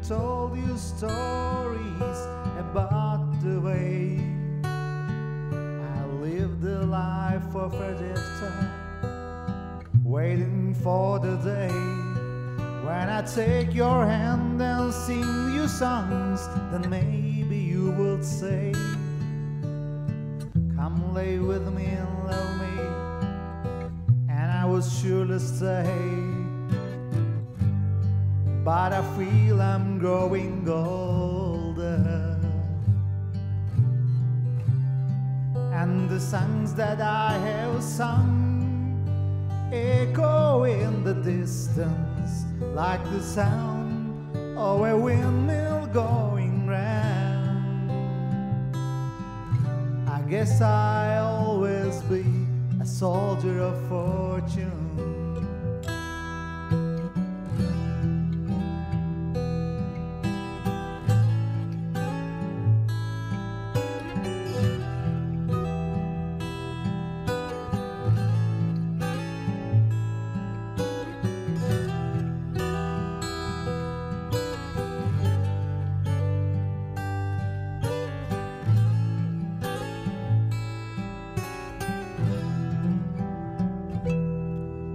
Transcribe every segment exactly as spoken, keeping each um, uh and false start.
been told you stories about the way I lived the life of a drifter, waiting for the day when I take your hand and sing you songs. Then maybe you would say, come lay with me and love me, and I would surely stay. But I feel I'm growing older, and the songs that I have sung echo in the distance like the sound of a windmill going round. I guess I'll always be a soldier of fortune.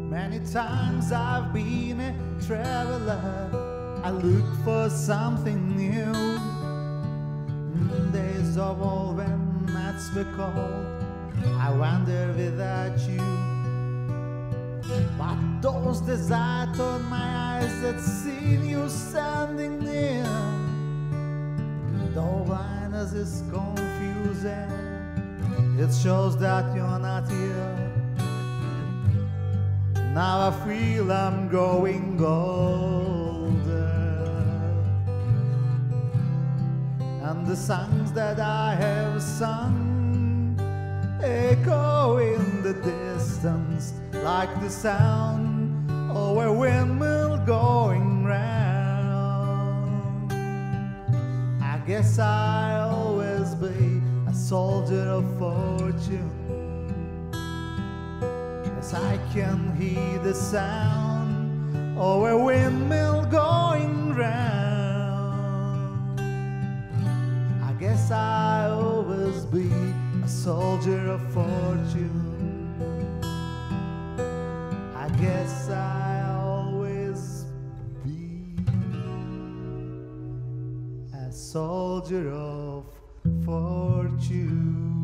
Many times I've been a traveler, I look for something new. Days of old when nights were cold, I wander without you. But those days I turned my eyes that seen you standing near. Though blindness is confusing, it shows that you're not here. Now I feel I'm growing older, and the songs that I have sung echo in the distance like the sound of a windmill going round. I guess I'll always be a soldier of fortune. I can hear the sound of a windmill going round. I guess I'll always be a soldier of fortune. I guess I'll always be a soldier of fortune.